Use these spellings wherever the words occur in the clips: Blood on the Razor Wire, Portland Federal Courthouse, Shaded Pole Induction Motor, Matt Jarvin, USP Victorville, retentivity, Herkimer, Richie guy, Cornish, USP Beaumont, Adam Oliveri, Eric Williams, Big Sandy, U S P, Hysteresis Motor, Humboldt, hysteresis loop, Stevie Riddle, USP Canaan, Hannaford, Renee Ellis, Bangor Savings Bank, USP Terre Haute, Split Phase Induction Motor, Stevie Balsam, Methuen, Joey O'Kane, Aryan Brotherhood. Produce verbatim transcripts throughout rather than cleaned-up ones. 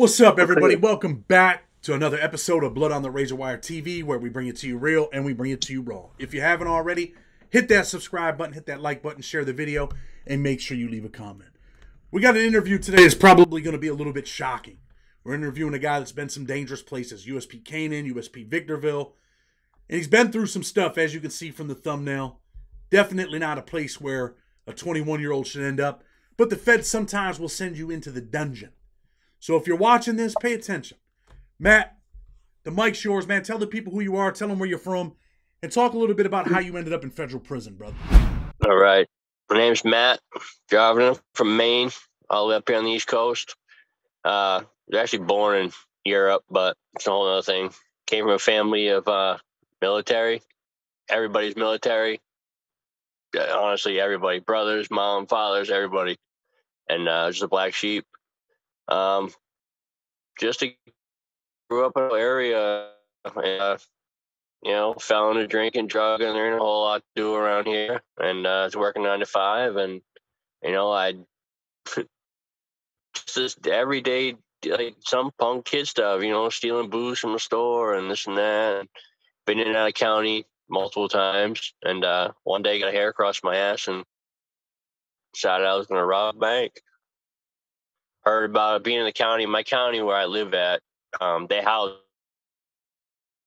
What's up, everybody? Welcome back to another episode of Blood on the Razor Wire T V, where we bring it to you real and we bring it to you raw. If you haven't already, hit that subscribe button, hit that like button, share the video, and make sure you leave a comment. We got an interview today that's probably going to be a little bit shocking. We're interviewing a guy that's been some dangerous places, U S P Canaan, U S P Victorville, and he's been through some stuff, as you can see from the thumbnail. Definitely not a place where a twenty-one-year-old should end up, but the feds sometimes will send you into the dungeon. So if you're watching this, pay attention. Matt, the mic's yours, man. Tell the people who you are, tell them where you're from, and talk a little bit about how you ended up in federal prison, brother. All right. My name's Matt Jarvin, from Maine, all the way up here on the East Coast. Uh, I was actually born in Europe, but it's a whole other thing. Came from a family of uh, military. Everybody's military. Honestly, everybody. Brothers, mom, fathers, everybody. And uh, I was just a black sheep. Um, just to grew up in an area, uh, you know, fell into drinking, drug, and there ain't a whole lot to do around here. And uh, I was working nine to five, and you know, I just every day like some punk kid stuff, you know, stealing booze from the store and this and that. Been in and out of county multiple times, and uh, one day got a hair across my ass and decided I was going to rob a bank. Heard about it being in the county, my county where I live at, um, they house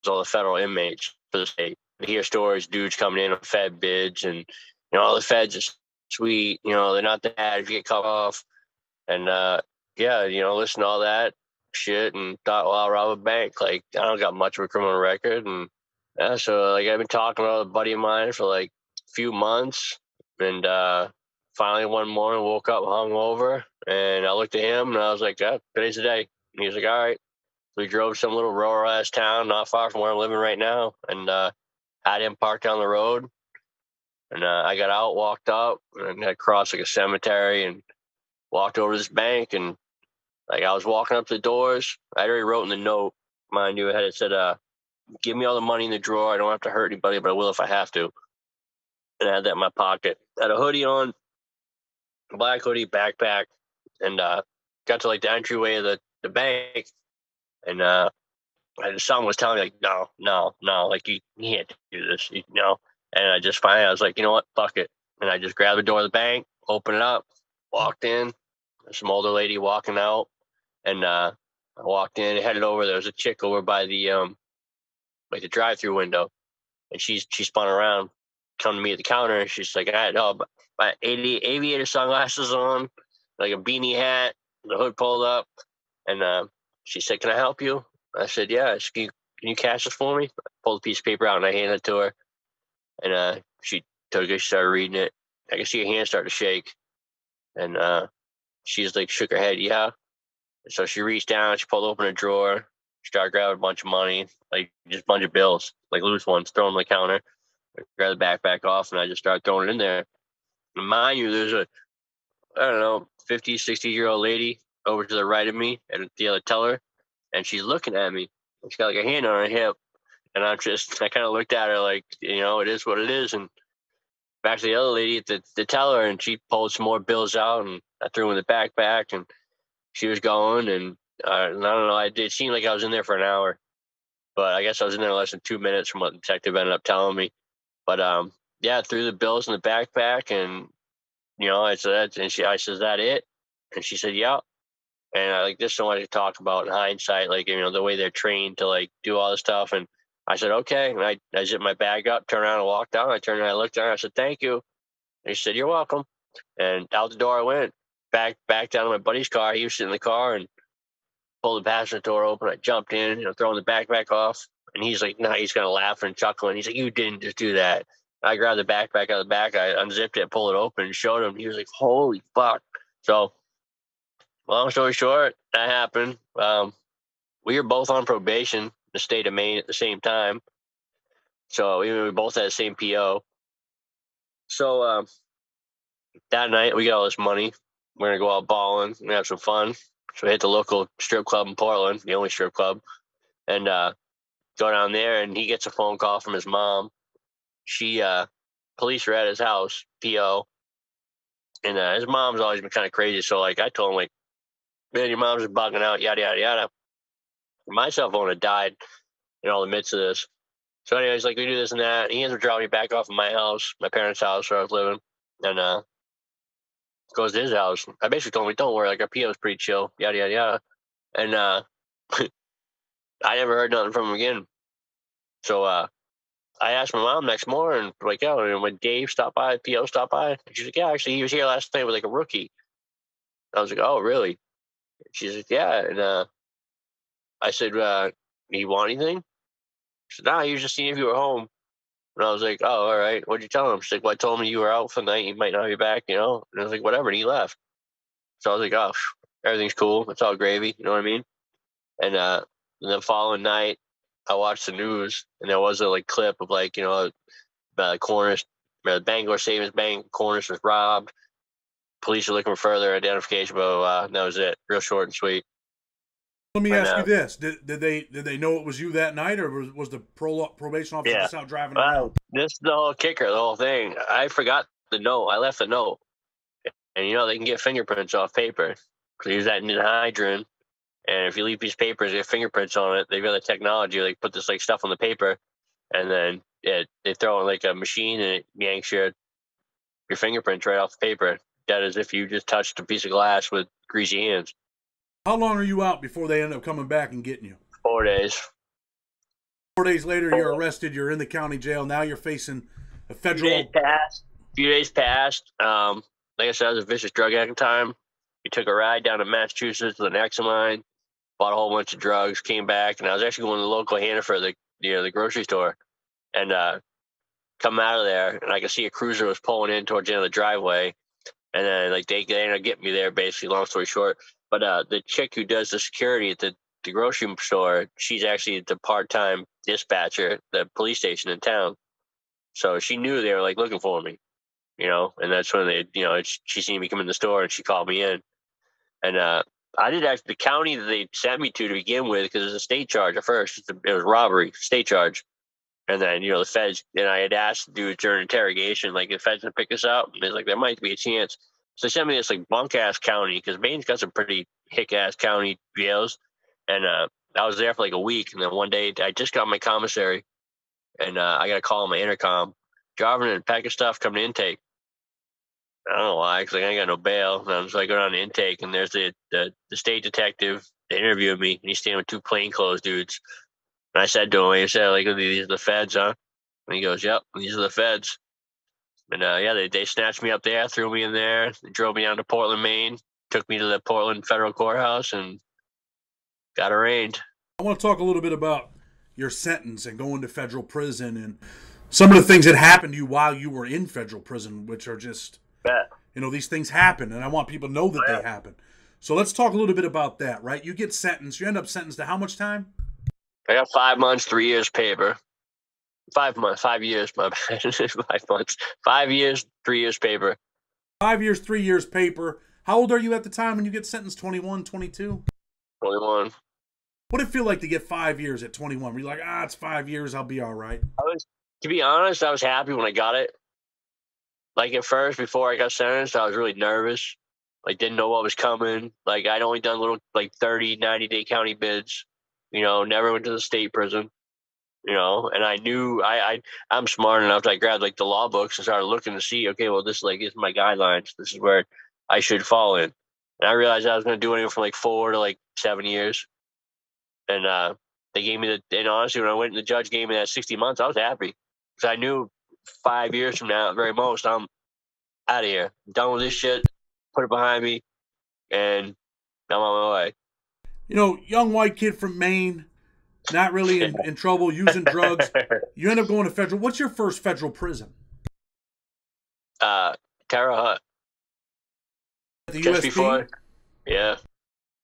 all the federal inmates for the state. I hear stories, dudes coming in on fed bids, and, you know, all the feds are sweet. You know, they're not that bad if you get cut off. And, uh, yeah, you know, listen to all that shit and thought, well, I'll rob a bank. Like, I don't got much of a criminal record. And, yeah, so, like, I've been talking to a buddy of mine for, like, a few months. And, uh, finally, one morning, woke up hungover, and I looked at him, and I was like, oh, today's the day. And he was like, all right. We drove to some little rural-ass town not far from where I'm living right now, and uh, I didn't park down the road. And uh, I got out, walked up, and I crossed, like, a cemetery and walked over to this bank. And, like, I was walking up to the doors. I already wrote in the note, mind you, it said, uh, give me all the money in the drawer. I don't have to hurt anybody, but I will if I have to. And I had that in my pocket. I had a hoodie on. Black hoodie, backpack, and uh got to like the entryway of the, the bank, and uh and someone was telling me like no, no, no, like you, you can't do this, you know. And I just finally I was like, you know what, fuck it. And I just grabbed the door of the bank, opened it up, walked in, there's some older lady walking out, and uh I walked in, headed over, there was a chick over by the um like the drive through window, and she's she spun around, come to me at the counter, and she's like, I had help. My aviator sunglasses on, like a beanie hat, the hood pulled up. And uh, she said, can I help you? I said, yeah. Said, can, you, can you cash this for me? I pulled a piece of paper out and I handed it to her. And uh, she took it, she started reading it. I could see her hand start to shake. And uh, she just like shook her head, yeah. And so she reached down, she pulled open a drawer, started grabbing a bunch of money, like just a bunch of bills, like loose ones, throw them on the counter. I grabbed the backpack off and I just started throwing it in there. Mind you, there's a, I don't know, fifty, sixty-year-old lady over to the right of me at the other teller, and she's looking at me. She's got, like, a hand on her hip, and I'm just, I kind of looked at her like, you know, it is what it is. And back to the other lady at the, the teller, and she pulled some more bills out, and I threw them in the backpack, and she was going, and, uh, and I don't know, I did, it seemed like I was in there for an hour, but I guess I was in there less than two minutes from what the detective ended up telling me. But, um, yeah, threw the bills in the backpack, and, you know, I said, and she, I said, is that it? And she said, yeah. And I like, this is what I talk about in hindsight, like, you know, the way they're trained to, like, do all this stuff. And I said, okay. And I, I zipped my bag up, turned around and walked out. I turned around and I looked at her. I said, thank you. And she said, you're welcome. And out the door I went, back, back down to my buddy's car. He was sitting in the car and pulled the passenger door open. I jumped in, you know, throwing the backpack off. And he's like, no, nah, he's kind of laughing and chuckling. He's like, you didn't just do that. I grabbed the backpack out of the back. I unzipped it, pulled it open, and showed him. He was like, holy fuck. So long story short, that happened. Um, we were both on probation in the state of Maine at the same time. So we, we both had the same P O. So um, that night, we got all this money. We're going to go out balling. We're going to have some fun. So we hit the local strip club in Portland, the only strip club, and uh, go down there, and he gets a phone call from his mom. She, uh, police were at his house, P O, and uh, his mom's always been kind of crazy. So, like, I told him, like, man, your mom's bugging out, yada, yada, yada. My cell phone had died in all the midst of this. So anyways, like, we do this and that. He ends up dropping me back off of my house, my parents' house where I was living, and uh, goes to his house. I basically told him, don't worry, like, our P O's pretty chill, yada, yada, yada. And uh, I never heard nothing from him again. So uh, I asked my mom next morning, like, yeah, oh, when Dave stopped by, P O stopped by, she's like, yeah, actually, he was here last night with, like, a rookie. I was like, oh, really? She's like, yeah. And uh, I said, uh, do you want anything? She said, nah, he was just seeing if you were home. And I was like, oh, all right. What'd you tell him? She's like, well, I told him you were out for the night. You might not be back, you know? And I was like, whatever. And he left. So I was like, oh, everything's cool. It's all gravy. You know what I mean? And, uh, and the following night, I watched the news, and there was a, like, clip of, like, you know, uh, Cornish, uh, Bangor Savings Bank, Cornish was robbed. Police are looking for further identification, but uh, that was it. Real short and sweet. Let me right ask now. you this: did, did they did they know it was you that night, or was, was the pro, probation officer yeah. just out driving well, around? This is the whole kicker, the whole thing. I forgot the note. I left the note, and you know they can get fingerprints off paper because they use that anhydrin. And if you leave these papers, they have fingerprints on it. They've got the technology. They put this like stuff on the paper, and then it, they throw in like a machine, and it yanks your your fingerprints right off the paper. That is if you just touched a piece of glass with greasy hands. How long are you out before they end up coming back and getting you? Four days. Four days later, Four. you're arrested. You're in the county jail. Now you're facing a federal... A few days passed. A few days passed. Um, like I said, I was a vicious drug addict at the time. We took a ride down to Massachusetts with an ex of mine. Bought a whole bunch of drugs, came back, and I was actually going to the local Hannaford, the you know, the grocery store, and uh, come out of there, and I could see a cruiser was pulling in towards the end of the driveway, and then like they, they ended up getting me there, basically, long story short. But uh, the chick who does the security at the, the grocery store, she's actually the part-time dispatcher at the police station in town, so she knew they were like looking for me, you know, and that's when they, you know, she seen me come in the store, and she called me in, and uh. I did actually, the county that they sent me to to begin with, because it was a state charge at first. It was robbery, state charge. And then, you know, the feds, and I had asked to do it during interrogation, like, the feds to pick us up. And they're like, there might be a chance. So they sent me to this, like, bunk-ass county, because Maine's got some pretty hick-ass county jails. And uh, I was there for, like, a week. And then one day, I just got my commissary, and uh, I got a call on my intercom. Driving in a pack of stuff, coming to intake. I don't know why, because like, I ain't got no bail. And so I go down to intake, and there's the, the, the state detective. They interviewed me, and he's standing with two plainclothes dudes. And I said to him, he said, like, these are the feds, huh? And he goes, yep, these are the feds. And, uh, yeah, they, they snatched me up there, threw me in there. They drove me down to Portland, Maine, took me to the Portland Federal Courthouse, and got arraigned. I want to talk a little bit about your sentence and going to federal prison and some of the things that happened to you while you were in federal prison, which are just... Yeah. You know, these things happen, and I want people to know that yeah. they happen. So let's talk a little bit about that, right? You get sentenced. You end up sentenced to how much time? I got five months, three years paper. Five months, five years, my bad. five months. Five years, three years paper. Five years, three years paper. How old are you at the time when you get sentenced? twenty-one, twenty-two? twenty-one. What did it feel like to get five years at twenty-one? Were you like, ah, it's five years, I'll be all right? I was, to be honest, I was happy when I got it. Like, at first, before I got sentenced, I was really nervous. Like, didn't know what was coming. Like, I'd only done little, like, thirty, ninety-day county bids. You know, never went to the state prison. You know, and I knew, I, I, I'm smart enough that I grabbed, like, the law books and started looking to see, okay, well, this, like, is my guidelines. This is where I should fall in. And I realized I was going to do anywhere from, like, four to, like, seven years. And uh, they gave me the, and honestly, when I went and the judge gave me that sixty months, I was happy. Because I knew... Five years from now, at very most, I'm out of here. I'm done with this shit. Put it behind me, and I'm on my way. You know, young white kid from Maine, not really in, in trouble, using drugs. You end up going to federal. What's your first federal prison? Uh, Terre Haute. The Just U S P? Before, yeah.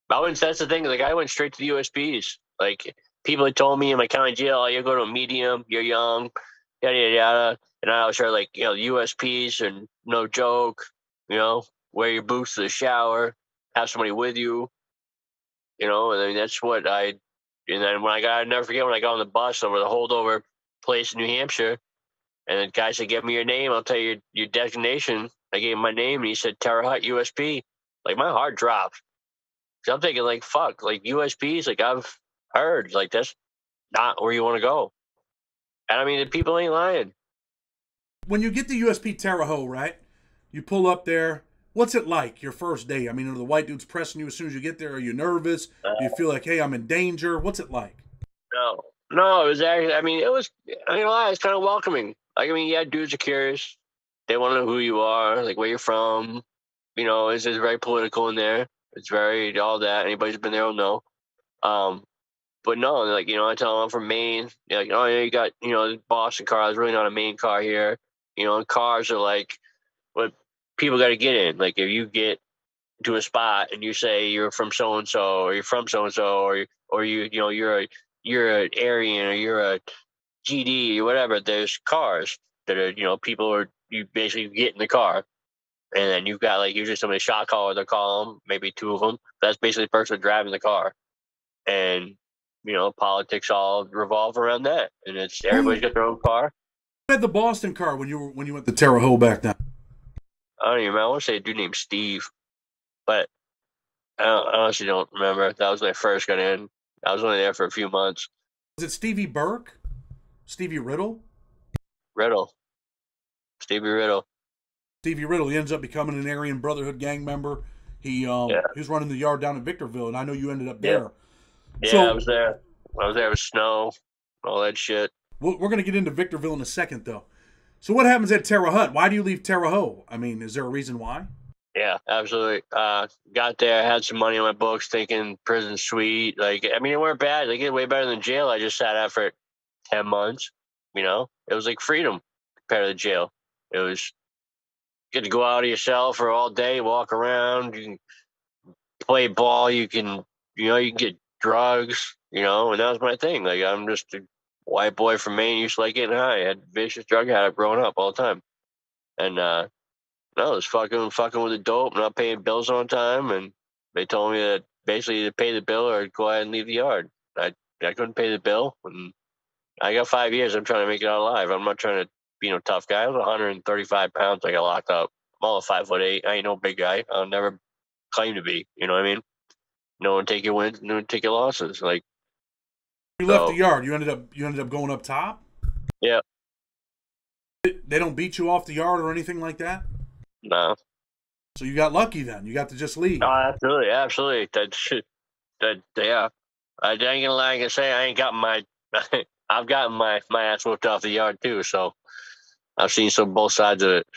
I went. That's the thing. Like, I went straight to the U S Ps. Like, people had told me in my county jail, oh, you go to a medium. You're young. Yada yada yada. And I was heard, like, you know, U S Ps and no joke, you know, wear your boots to the shower, have somebody with you, you know, and I mean, that's what I, and then when I got, I never forget when I got on the bus over the holdover place in New Hampshire, and the guy said, give me your name, I'll tell you your, your designation. I gave him my name, and he said, Terre Haute U S P. Like, my heart dropped. So I'm thinking, like, fuck, like U S Ps, like I've heard, like that's not where you want to go. And I mean, the people ain't lying. When you get to U S P Terre Haute, right? You pull up there. What's it like your first day? I mean, are the white dudes pressing you as soon as you get there? Are you nervous? Uh, Do you feel like, hey, I'm in danger? What's it like? No, no, it was actually, I mean, it was, I mean, it's kind of welcoming. Like, I mean, yeah, dudes are curious. They want to know who you are, like where you're from. You know, it's, it's very political in there. It's very, all that. Anybody who's been there will know. Um, but no, like, you know, I tell them I'm from Maine. They're like, oh, yeah, you got, you know, Boston cars, really not a Maine car here. You know, and cars are like what people got to get in. Like, if you get to a spot and you say you're from so and so, or you're from so and so, or or you you know you're a you're an Aryan or you're a G D or whatever, there's cars that are, you know, people are, you basically get in the car, and then you've got like usually somebody shot caller, they call them, maybe two of them. That's basically the person driving the car, and you know, politics all revolve around that, and it's everybody's got their own car. You had the Boston car when you were when you went to Terre Haute back then. I don't even remember. I want to say a dude named Steve, but I, don't, I honestly don't remember. That was when I first got in. I was only there for a few months. Was it Stevie Burke? Stevie Riddle? Riddle. Stevie Riddle. Stevie Riddle. He ends up becoming an Aryan Brotherhood gang member. He um, yeah. he was running the yard down in Victorville, and I know you ended up there. Yeah, so, yeah I was there. I was there with Snow, all that shit. We're going to get into Victorville in a second, though. So what happens at Terre Haute? Why do you leave Terre Haute? I mean, is there a reason why? Yeah, absolutely. Uh, got there, had some money on my books, thinking prison sweet. Like, I mean, it weren't bad. Like, it was way better than jail. I just sat out for ten months, you know? It was like freedom compared to the jail. It was good to go out of your cell for all day, walk around. You can play ball. You can, you know, you can get drugs, you know? And that was my thing. Like, I'm just a white boy from Maine, used to like getting high. I had vicious drug habit growing up all the time. And uh no, it was fucking fucking with the dope, not paying bills on time, and they told me that basically to pay the bill or go ahead and leave the yard. I I couldn't pay the bill, and I got five years. I'm trying to make it out alive. I'm not trying to be no tough guy. I was one hundred thirty-five pounds. I got locked up. I'm all five foot eight. I ain't no big guy. I'll never claim to be. You know what I mean? No one take your wins, no one take your losses. Like, you left the yard. You ended up. You ended up going up top. Yeah. They don't beat you off the yard or anything like that. No. So you got lucky then. You got to just leave. No, absolutely, absolutely. That, that, yeah. I ain't gonna lie and say I ain't got my. I've gotten my my ass whipped off the yard too. So I've seen some both sides of it.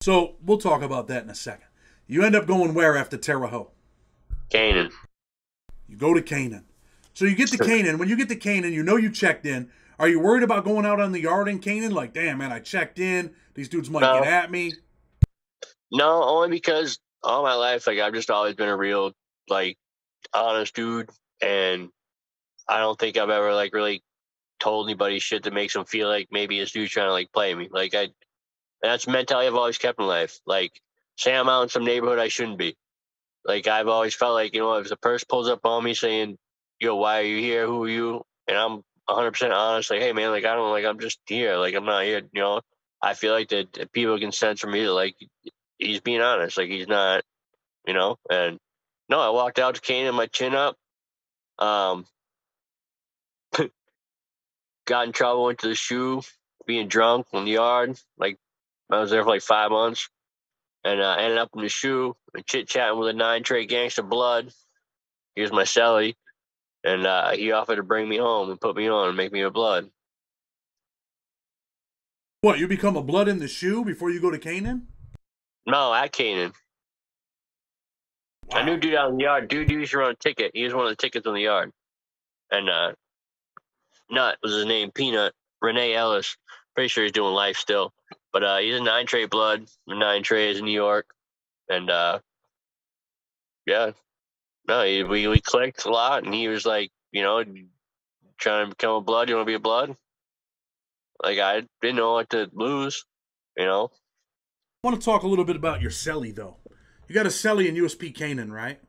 So we'll talk about that in a second. You end up going where after Terre Haute? Canaan. You go to Canaan. So you get to Canaan. When you get to Canaan, you know you checked in. Are you worried about going out on the yard in Canaan? Like, damn, man, I checked in. These dudes might no. get at me. No, only because all my life, like, I've just always been a real, like, honest dude. And I don't think I've ever, like, really told anybody shit that makes them feel like maybe this dude's trying to, like, play me. Like, I, that's the mentality I've always kept in life. Like, say I'm out in some neighborhood I shouldn't be. Like, I've always felt like, you know, if the person pulls up on me saying, yo, why are you here? Who are you? And I'm one hundred percent honest. Like, hey, man, like, I don't, like, I'm just here. Like, I'm not here, you know? I feel like that, that people can sense from me that, like, he's being honest. Like, he's not, you know? And, no, I walked out to Canaan, my chin up. Um, got in trouble, went to the shoe, being drunk in the yard. Like, I was there for, like, five months. And I uh, ended up in the shoe and chit-chatting with a nine-tray gangster Blood. Here's my celly. And uh, he offered to bring me home and put me on and make me a Blood. What, you become a Blood in the shoe before you go to Canaan? No, at Canaan. Wow. I knew dude out in the yard. Dude used to run a ticket. He was one of the tickets on the yard. And uh, Nut was his name, Peanut. Renee Ellis. Pretty sure he's doing life still. But uh, he's a nine-tray Blood. Nine-tray is in New York. And, uh, yeah. No, he, we, we clicked a lot, and he was like, you know, trying to become a Blood. You want to be a Blood? Like, I didn't know what to lose, you know? I want to talk a little bit about your cellie, though. You got a cellie in U S P Canaan, right?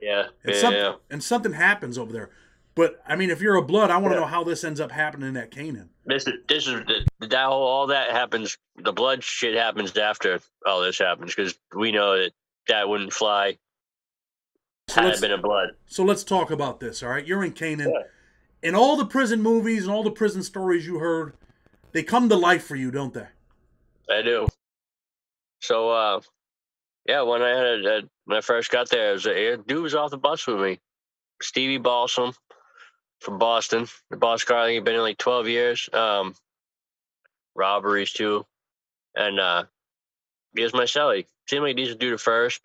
Yeah. And, yeah, some, yeah. and something happens over there. But, I mean, if you're a Blood, I want yeah. to know how this ends up happening at Canaan. This is, this is the, that whole, all that happens, the Blood shit happens after all this happens, because we know that that wouldn't fly. So had it been a blood. So let's talk about this, all right? You're in Canaan. Yeah. And all the prison movies and all the prison stories you heard, they come to life for you, don't they? They do. So, uh, yeah, when I had a, a, when I first got there, it was a, a dude was off the bus with me, Stevie Balsam from Boston. The boss car, I think he'd been in like twelve years. Um, robberies too, and uh, he was my cellie. Seemed like a decent dude at first,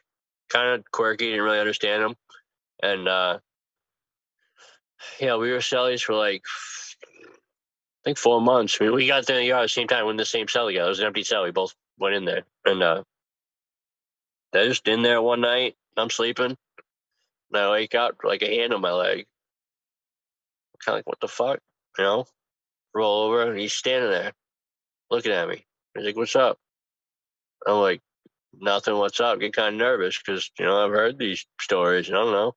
kind of quirky. Didn't really understand him, and uh, yeah, we were cellies for like I think four months. I mean, we got there in the yard at the same time. We in the same cellie. It was an empty cellie. We both went in there, and uh, they're just in there one night. I'm sleeping, and I wake up like a hand on my leg. Kind of like, what the fuck, you know? Roll over, and he's standing there, looking at me. He's like, "What's up?" I'm like, "Nothing. What's up?" Get kind of nervous because you know I've heard these stories, and I don't know.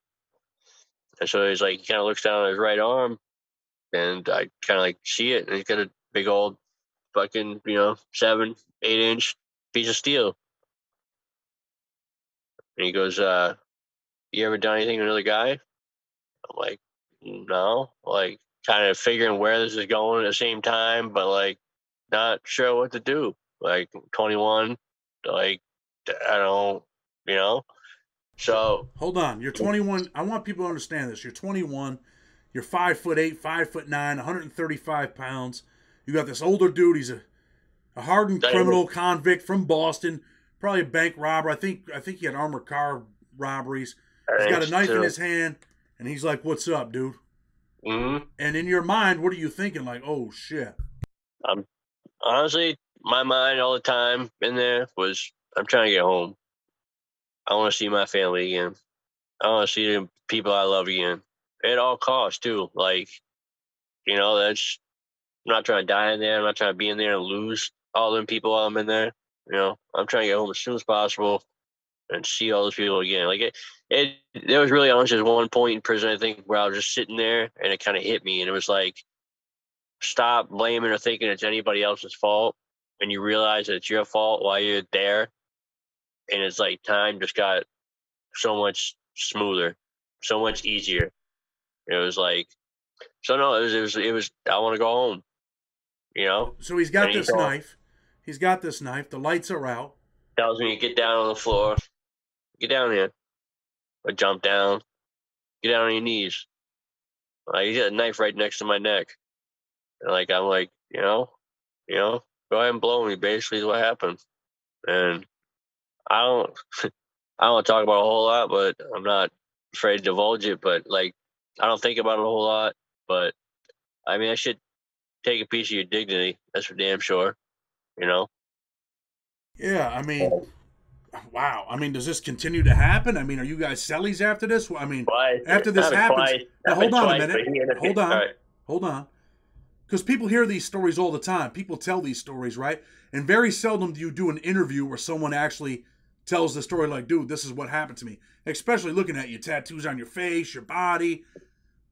And so he's like, he kind of looks down at his right arm, and I kind of like see it, and he's got a big old fucking, you know, seven, eight inch piece of steel. And he goes, uh, "You ever done anything to another guy?" I'm like, no, like kind of figuring where this is going at the same time, but like not sure what to do. Like twenty-one, like I don't, you know. So hold on, you're twenty-one. I want people to understand this. You're twenty-one. You're five foot eight, five foot nine, one hundred thirty-five pounds. You got this older dude. He's a, a hardened criminal convict from Boston, probably a bank robber. I think I think he had armored car robberies. He's got a knife in his hand. And he's like, "What's up, dude?" Mm-hmm. And in your mind, what are you thinking? Like, oh, shit. Um, honestly, my mind all the time in there was, I'm trying to get home. I want to see my family again. I want to see the people I love again. At all costs, too. Like, you know, that's, I'm not trying to die in there. I'm not trying to be in there and lose all them people while I'm in there. You know, I'm trying to get home as soon as possible and see all those people again. Like, it, it there was really honestly one point in prison, I think, where I was just sitting there and it kind of hit me. And it was like, stop blaming or thinking it's anybody else's fault. And you realize that it's your fault while you're there. And it's like time just got so much smoother, so much easier. It was like, so no, it was, it was, it was I want to go home, you know? So he's got this knife. He's got this knife. The lights are out. Tells me to get down on the floor. Get down here. Or jump down. Get down on your knees. Like, he's got a knife right next to my neck. And like I'm like, you know, you know, go ahead and blow me, basically is what happened. And I don't I don't talk about it a whole lot, but I'm not afraid to divulge it, but like I don't think about it a whole lot. But I mean I should take a piece of your dignity, that's for damn sure. You know? Yeah, I mean, wow. I mean, does this continue to happen? I mean, are you guys cellies after this? I mean, twice. After this happens, now, hold on twice, a minute. Hold on. Right. Hold on. Because people hear these stories all the time. People tell these stories, right? And very seldom do you do an interview where someone actually tells the story like, dude, this is what happened to me. Especially looking at your tattoos on your face, your body.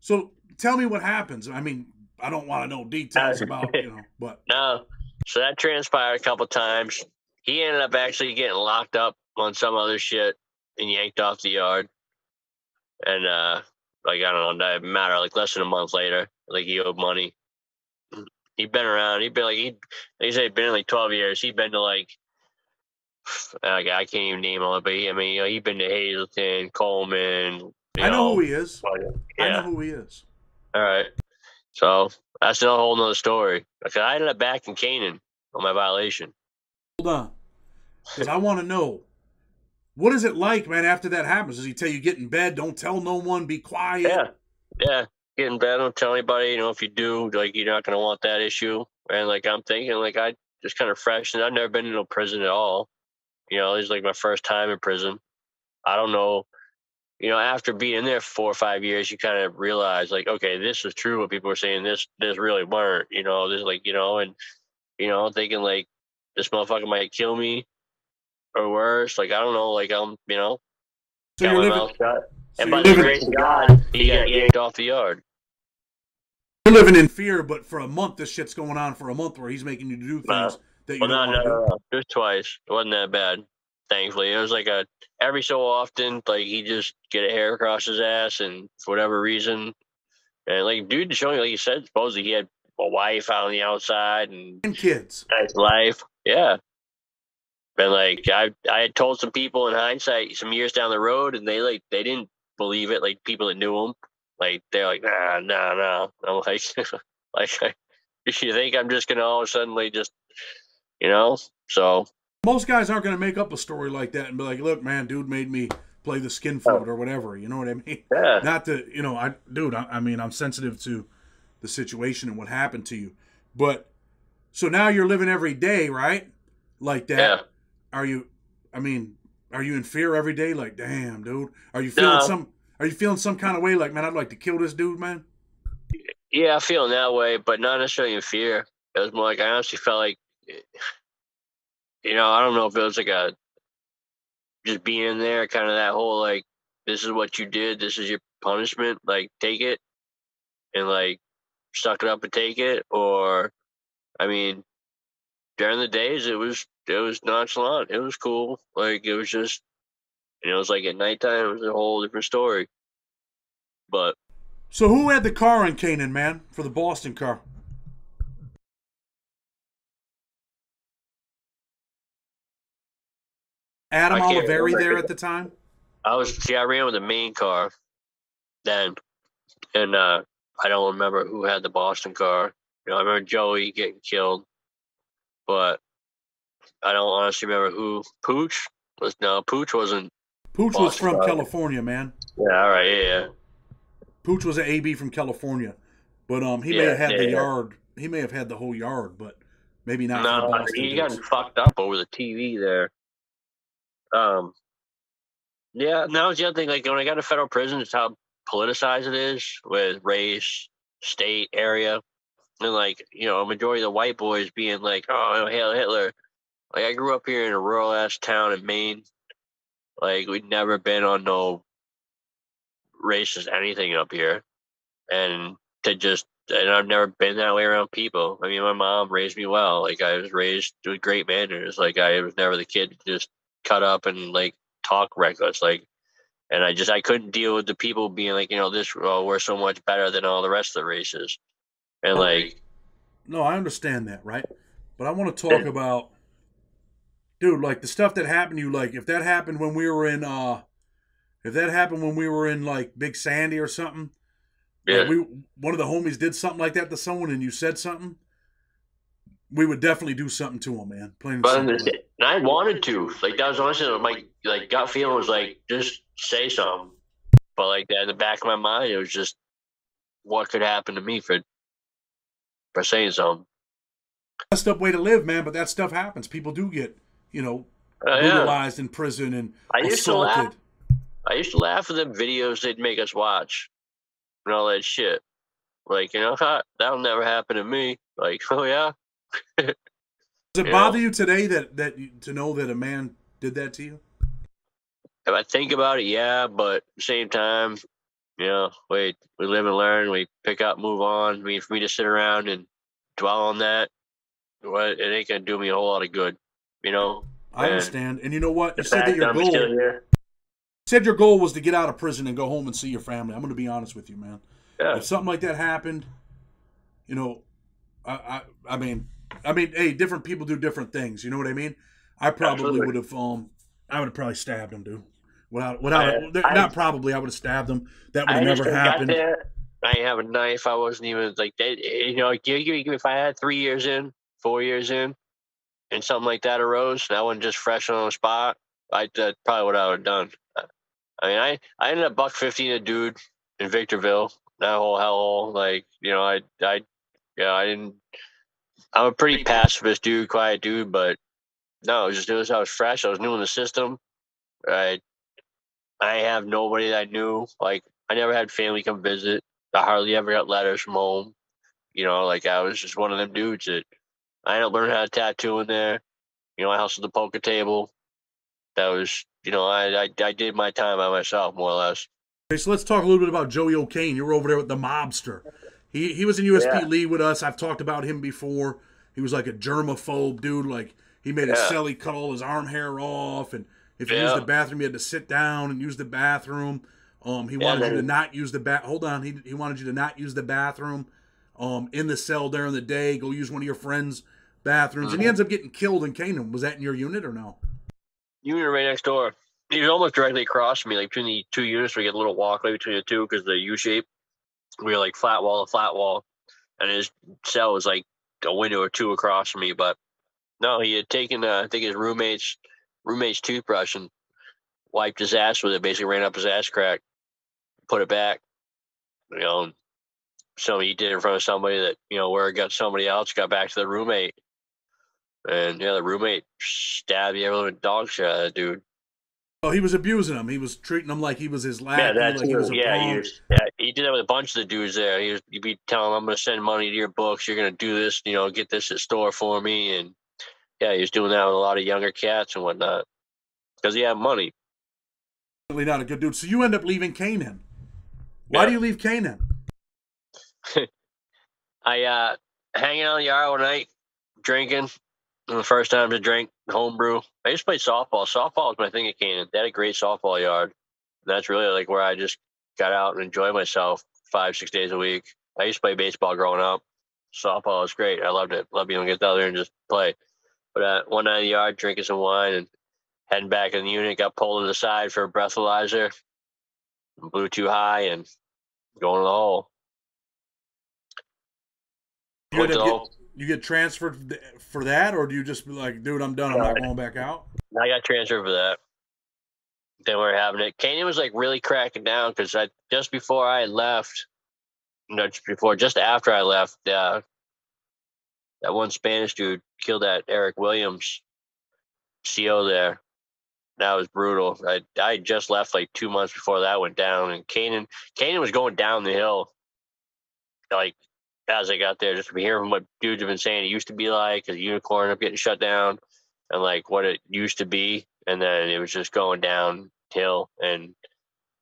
So tell me what happens. I mean, I don't want to know details about, you know, but. No. So that transpired a couple times. He ended up actually getting locked up on some other shit and yanked off the yard. And, uh, like, I don't know, it didn't matter, like, less than a month later, like, he owed money. He'd been around. He'd been, like, he'd, they say he'd been in, like, twelve years. He'd been to, like, I can't even name all it, but, he, I mean, you know, he'd been to Hazleton, Coleman. I know, know who he is. Yeah. I know who he is. All right. So that's a whole nother story. Because I ended up back in Canaan on my violation. Hold on. Because I want to know, what is it like, man, after that happens? Does he tell you, get in bed, don't tell no one, be quiet? Yeah, yeah, get in bed, don't tell anybody. You know, if you do, like, you're not going to want that issue. And, like, I'm thinking, like, I just kind of fresh. And I've never been in no prison at all. You know, this is, like, my first time in prison. I don't know. You know, after being in there four or five years, you kind of realize, like, okay, this is true what people were saying. This this really weren't, you know. This, like, you know, and, you know, thinking, like, this motherfucker might kill me. Or worse, like I don't know, like I'm, you know, so got my mouth shut. And by the grace of God, he got yanked off the yard. You're living in fear, but for a month, this shit's going on for a month, where he's making you do things uh, that you well, don't no, want no, to do. No, no, no, just twice. It wasn't that bad. thankfully. It was like a every so often, like he just get a hair across his ass, and for whatever reason, and like dude, showing like you said, supposedly he had a wife out on the outside and, and kids, nice life, yeah. And like I, I had told some people in hindsight, some years down the road, and they like they didn't believe it. Like people that knew him, like they're like, nah, nah, nah. I'm like, like you think I'm just gonna all of a sudden like, just, you know? So most guys aren't gonna make up a story like that and be like, look, man, dude made me play the skin flute or whatever. You know what I mean? Yeah. Not to, you know, I, dude. I, I mean, I'm sensitive to the situation and what happened to you, but so now you're living every day, right? Like that. Yeah. Are you, I mean, are you in fear every day? Like, damn, dude. Are you feeling no. some, are you feeling some kind of way? Like, man, I'd like to kill this dude, man. Yeah, I feel that way, but not necessarily in fear. It was more like, I honestly felt like, you know, I don't know if it was like a, just being in there, kind of that whole, like, this is what you did. This is your punishment. Like, take it and like, suck it up and take it. Or, I mean, during the days it was, it was nonchalant. It was cool. Like, it was just, and it was like at nighttime, it was a whole different story. But. So who had the car in Canaan, man, for the Boston car? Adam Oliveri there at the time? I was, see, I ran with the main car then. And uh, I don't remember who had the Boston car. You know, I remember Joey getting killed, but I don't honestly remember who. Pooch was, no, Pooch wasn't. Pooch was from car. California, man. Yeah, all right, yeah, yeah. Pooch was an A B from California, but um, he yeah, may have had yeah, the yeah. yard. He may have had the whole yard, but maybe not. No, Boston, he got fucked up over the T V there. Um, yeah, and that was the other thing. Like when I got to federal prison, it's how politicized it is with race, state, area, and like you know, a majority of the white boys being like, "Oh, hail Hitler." Like, I grew up here in a rural-ass town in Maine. Like, we'd never been on no racist anything up here. And to just, and I've never been that way around people. I mean, my mom raised me well. Like, I was raised with great manners. Like, I was never the kid to just cut up and, like, talk reckless. Like, and I just, I couldn't deal with the people being like, you know, this, oh, we're so much better than all the rest of the races. And, like. No, I understand that, right? But I want to talk and, about. Dude, like, the stuff that happened to you, like, if that happened when we were in, uh, if that happened when we were in, like, Big Sandy or something, yeah. Like we, one of the homies did something like that to someone and you said something, we would definitely do something to him, man. Plain but and simple. And I wanted to. Like, that was honestly my, like, gut feeling was, like, just say something. But, like, that in the back of my mind, it was just what could happen to me for, for saying something. Messed up way to live, man, but that stuff happens. People do get... you know, uh, brutalized yeah. in prison and I used assaulted. To laugh. I used to laugh at the videos they'd make us watch and all that shit. Like, you know, that'll never happen to me. Like, oh yeah. Does it you bother know? You today that, that you, to know that a man did that to you? If I think about it, yeah, but at the same time, you know, wait, we live and learn, we pick up, move on. I mean, for me to sit around and dwell on that, well, it ain't gonna do me a whole lot of good. You know, I understand. And you know what? You said that your goal, you said your goal was to get out of prison and go home and see your family. I'm going to be honest with you, man. Yeah. If something like that happened, you know, I, I, I mean, I mean, hey, different people do different things. You know what I mean? I probably Absolutely. would have, um, I would have probably stabbed him, dude. Without, without, I, I, not probably. I would have stabbed him. That would have never happened. I didn't have a knife. I wasn't even like that. You know, if I had three years in, four years in. And something like that arose, and I wasn't just fresh on the spot. I that's probably what I would have done. I mean, I, I ended up buck fifteen a dude in Victorville, that whole hellhole. Like, you know, I I yeah, I didn't. I'm a pretty pacifist dude, quiet dude, but no, it was just it was I was fresh. I was new in the system. I I have nobody that I knew. Like, I never had family come visit. I hardly ever got letters from home. You know, like I was just one of them dudes that. I don't learn how to tattoo in there. You know, I hustled the poker table. That was, you know, I, I I did my time by myself, more or less. Okay, so let's talk a little bit about Joey O'Kane. You were over there with the mobster. He he was in U S P yeah. League with us. I've talked about him before. He was like a germaphobe dude. Like, he made yeah. a celly cut all his arm hair off. And If you yeah. used the bathroom, you had to sit down and use the bathroom. Um, he yeah, wanted man. you to not use the bath. Hold on, he he wanted you to not use the bathroom. Um, in the cell during the day, go use one of your friends' bathrooms, mm-hmm. and he ends up getting killed in Canaan. Was that in your unit or no? Unit right next door. He was almost directly across from me, like between the two units. We get a little walkway between the two because the U shape. We were like flat wall to flat wall, and his cell was like a window or two across from me. But no, he had taken uh, I think his roommate's roommate's toothbrush and wiped his ass with it. Basically ran up his ass crack, put it back. You know, so he did it in front of somebody that you know where it got somebody else got back to the roommate, and yeah, the roommate stabbed everyone with dog shit out of that dude. Oh, he was abusing him. He was treating him like he was his lad. Yeah, that's like he was a yeah, he was, yeah, he did that with a bunch of the dudes there. He was, he'd be telling them, I'm going to send money to your books. You're going to do this, you know, get this at store for me. And, yeah, he was doing that with a lot of younger cats and whatnot because he had money. Really not a good dude. So you end up leaving Canaan. Why yeah. do you leave Canaan? I uh hanging out in the yard one night, drinking. The first time to drink homebrew. I used to play softball. Softball is my thing at Canaan. They had a great softball yard. And that's really like where I just got out and enjoyed myself five, six days a week. I used to play baseball growing up. Softball was great. I loved it. Loved being able to get out there and just play. But uh, one night in the yard, drinking some wine and heading back in the unit, got pulled to the side for a breathalyzer. Blew too high and going to the hole. Went to the hole. You get transferred for that, or do you just be like, dude, I'm done. I'm not going back out? I got transferred for that. Then we were having it. Canaan was like really cracking down because I just before I left, no, just before, just after I left, uh, that one Spanish dude killed that Eric Williams C O there. That was brutal. I I just left like two months before that went down, and Canaan Canaan was going down the hill, like. As I got there, just to be hearing what dudes have been saying it used to be like, because Unicorn ended up getting shut down and like what it used to be. And then it was just going downhill. And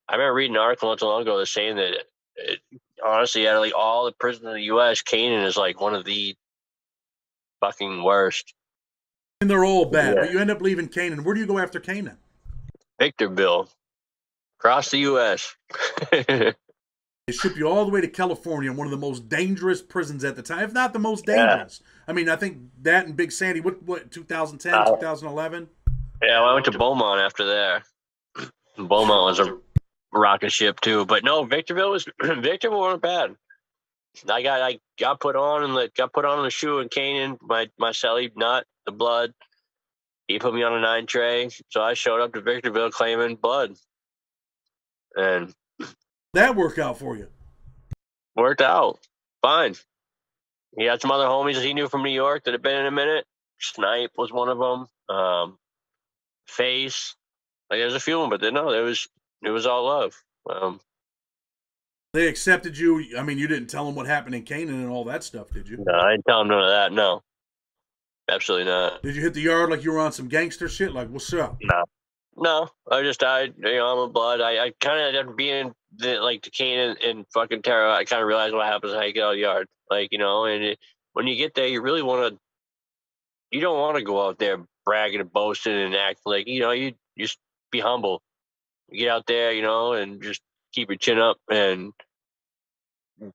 I remember reading an article not too long ago that's saying that it, it, honestly, out of like all the prisons in the U S, Canaan is like one of the fucking worst. And they're all bad, yeah. But you end up leaving Canaan. Where do you go after Canaan? Victorville. Across the U S They ship you all the way to California, one of the most dangerous prisons at the time, if not the most dangerous. Yeah. I mean, I think that and Big Sandy, what, what twenty ten, uh, twenty eleven? Yeah, well, I went to Beaumont after there. Beaumont was a rocket ship, too. But no, Victorville was Victorville weren't bad. I got I got put on and the, got put on the shoe in Canaan, my, my celly, not the blood. He put me on a nine tray. So I showed up to Victorville claiming blood. And that worked out for you. Worked out fine. He had some other homies he knew from New York that had been in a minute. Snipe was one of them. Um, Face, like there's a few of them, but then no, there was it was all love. Um, they accepted you. I mean, you didn't tell them what happened in Canaan and all that stuff, did you? No, I didn't tell them none of that. No, absolutely not. Did you hit the yard like you were on some gangster shit? Like, what's up? No. No, I just died. You know, I'm a blood. I, I kind of being the, like the Canaan and fucking Terre Haute. I kind of realized what happens when I get out of the yard. Like, you know, and it, when you get there, you really want to, you don't want to go out there bragging and boasting and act like, you know, you just be humble. You get out there, you know, and just keep your chin up and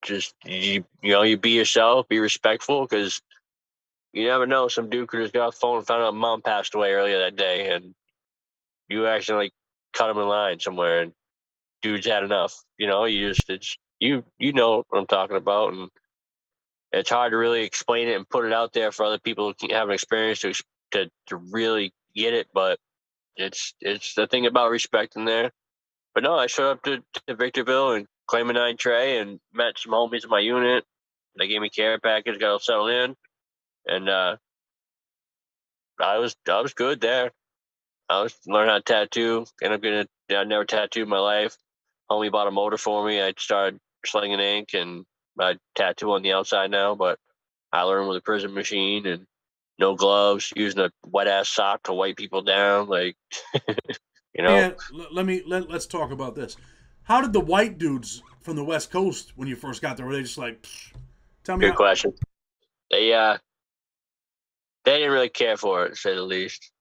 just, you, you know, you be yourself, be respectful because you never know. Some dude could just got off the phone and found out mom passed away earlier that day and you actually like cut them in line somewhere and dude's had enough, you know, you just, it's, you, you know what I'm talking about. And it's hard to really explain it and put it out there for other people who haven't experienced to, to, to really get it. But it's, it's the thing about respect in there. But no, I showed up to, to Victorville and claimed a nine tray and met some homies in my unit. They gave me care package, got all settled in. And, uh, I was, I was good there. I was learning how to tattoo, and I'm gonna. I never tattooed in my life. Homie bought a motor for me. I started slinging ink, and I tattoo on the outside now. But I learned with a prison machine and no gloves, using a wet ass sock to wipe people down. Like, you know. Yeah, let me let, let's talk about this. How did the white dudes from the West Coast when you first got there? Were they just like? Psh, tell me. Good question. They uh, they didn't really care for it, to say the least,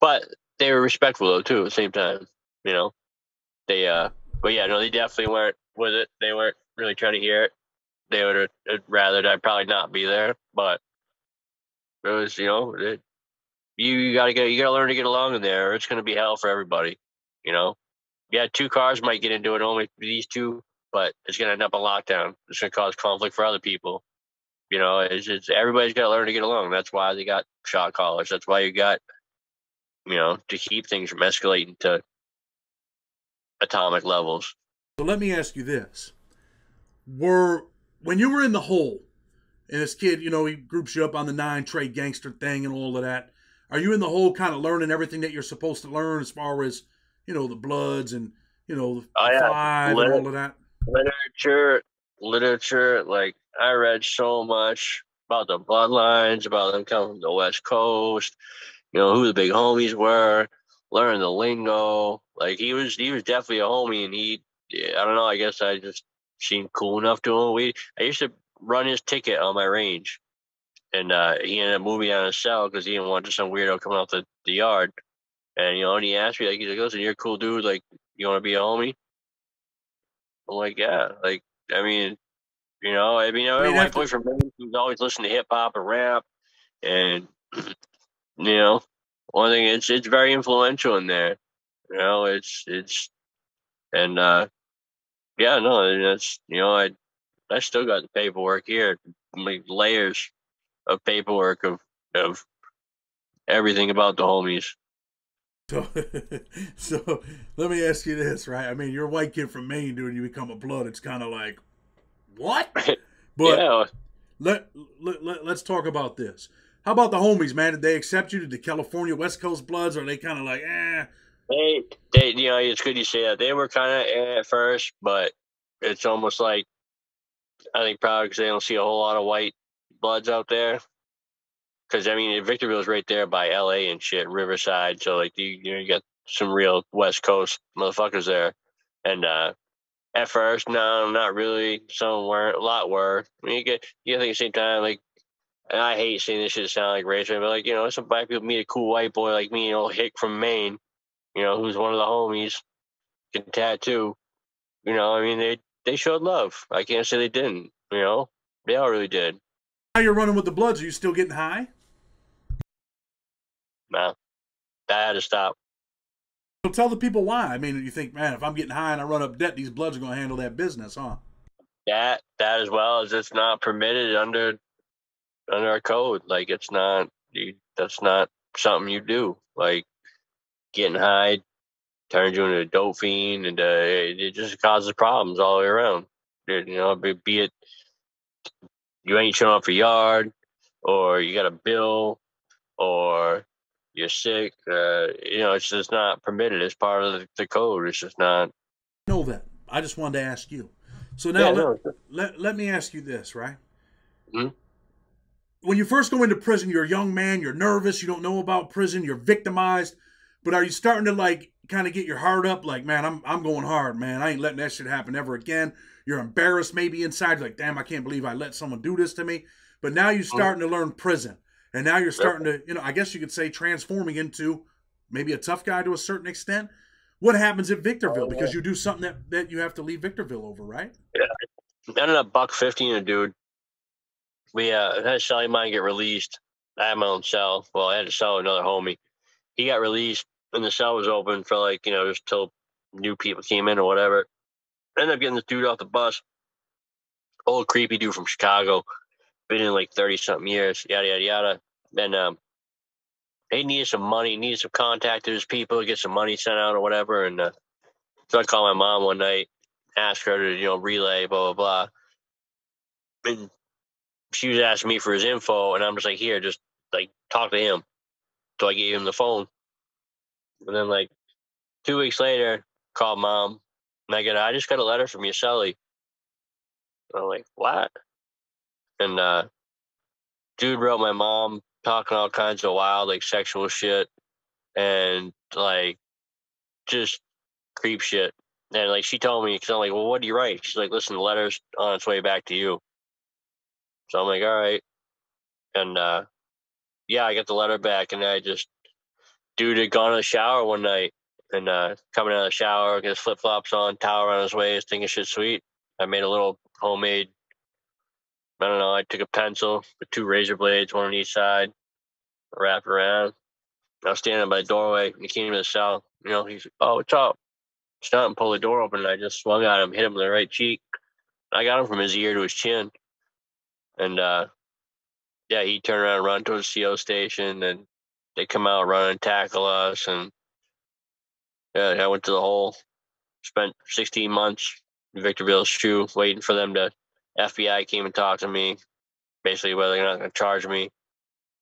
but. they were respectful though too at the same time, you know. They uh but yeah, no, they definitely weren't with it. They weren't really trying to hear it. They would have rather I'd probably not be there, but it was, you know, it, you, you gotta get you gotta learn to get along in there or it's gonna be hell for everybody, you know. Yeah, two cars might get into it, only these two, but it's gonna end up a lockdown. It's gonna cause conflict for other people. You know, it's just everybody's got to learn to get along. That's why they got shot callers. That's why you got, you know, to keep things from escalating to atomic levels. So let me ask you this. Were, when you were in the hole, and this kid, you know, he groups you up on the nine trade gangster thing and all of that, are you in the hole kind of learning everything that you're supposed to learn as far as, you know, the Bloods and, you know, the oh, yeah. five Liter- and all of that? Literature, literature, like, I read so much about the bloodlines, about them coming from the West Coast, you know, who the big homies were, learning the lingo. Like he was, he was definitely a homie, and he, I don't know, I guess I just seemed cool enough to him. We, I used to run his ticket on my range, and uh, he ended up moving out of his cell because he didn't want just some weirdo coming off the, the yard. And, you know, and he asked me, like, he's like, listen, you're a cool dude. Like, you want to be a homie? I'm like, yeah. Like, I mean, You know, I mean, I mean my boy from Maine, he was always listening to hip hop and rap, and you know, one thing it's it's very influential in there. You know, it's it's and uh, yeah, no, that's you know, I I still got the paperwork here, like layers of paperwork of of everything about the homies. So, so let me ask you this, right? I mean, you're a white kid from Maine, dude. You become a Blood. It's kind of like. What? But yeah. let, let, let, let's talk about this. How about the homies, man? Did they accept you? Did the California West Coast Bloods, or are they kind of like, eh? They, they, you know, it's good you say that. They were kind of eh at first, but it's almost like, I think probably because they don't see a whole lot of white Bloods out there. Because, I mean, Victorville's right there by L A and shit, Riverside. So, like, you, you know, you got some real West Coast motherfuckers there. And, uh, at first, no, not really. Some weren't. A lot were. I mean, you get, you think at the same time, like, and I hate seeing this shit sound like racist, but, like, you know, some black people meet a cool white boy like me, an old hick from Maine, you know, who's one of the homies, can tattoo. You know, I mean, they, they showed love. I can't say they didn't, you know. They all really did. Now you're running with the Bloods. Are you still getting high? Nah. I had to stop. So tell the people why. I mean, you think, man, if I'm getting high and I run up debt, these Bloods are going to handle that business, huh? That, that as well as it's not permitted under under our code. Like, it's not, you, that's not something you do. Like, getting high turns you into a dope fiend, and uh, it, it just causes problems all the way around. You know, be, be it you ain't showing up for yard, or you got a bill, or you're sick, uh, you know, it's just not permitted. It's part of the, the code. It's just not. I know that. I just wanted to ask you. So now, yeah, let, no. let, let me ask you this, right? Mm-hmm. When you first go into prison, you're a young man, you're nervous, you don't know about prison, you're victimized, but are you starting to, like, kind of get your heart up? Like, man, I'm I'm going hard, man. I ain't letting that shit happen ever again. You're embarrassed maybe inside. You're like, damn, I can't believe I let someone do this to me. But now you're starting mm-hmm. to learn prison. And now you're starting to, you know, I guess you could say transforming into maybe a tough guy to a certain extent. What happens at Victorville? Because you do something that, that you have to leave Victorville over, right? Yeah. I ended up buck fifteen a dude. We uh, had a cell of mine get released. I had my own cell. Well, I had to sell another homie. He got released, and the cell was open for, like, you know, just till new people came in or whatever. I ended up getting this dude off the bus. Old creepy dude from Chicago. Been in like thirty something years, yada yada yada. Then um they needed some money, needed some contact to his people, get some money sent out or whatever. And uh, so I called my mom one night, asked her to, you know, relay, blah blah blah. And she was asking me for his info, and I'm just like, here, just like talk to him. So I gave him the phone. And then like two weeks later, called mom, and I get I just got a letter from your cellie. And I'm like, what? And uh, dude wrote my mom talking all kinds of wild, like, sexual shit and, like, just creep shit. And, like, she told me, because I'm like, well, what do you write? She's like, listen, the letter's on its way back to you. So I'm like, all right. And, uh, yeah, I got the letter back, and I just, dude had gone to the shower one night and uh, coming out of the shower, got his flip flops on, towel around his waist, thinking shit's sweet. I made a little homemade. I don't know. I took a pencil with two razor blades, one on each side, wrapped around. I was standing by the doorway, and he came to the cell. You know, he's, oh, what's up? Stopped and pulled the door open, and I just swung at him, hit him in the right cheek. I got him from his ear to his chin. And, uh, yeah, he turned around and run to his C O station, and they come out running, tackle us. And, yeah, I went to the hole, spent sixteen months in Victorville's shoe waiting for them to. F B I came and talked to me, basically whether they're not going to charge me.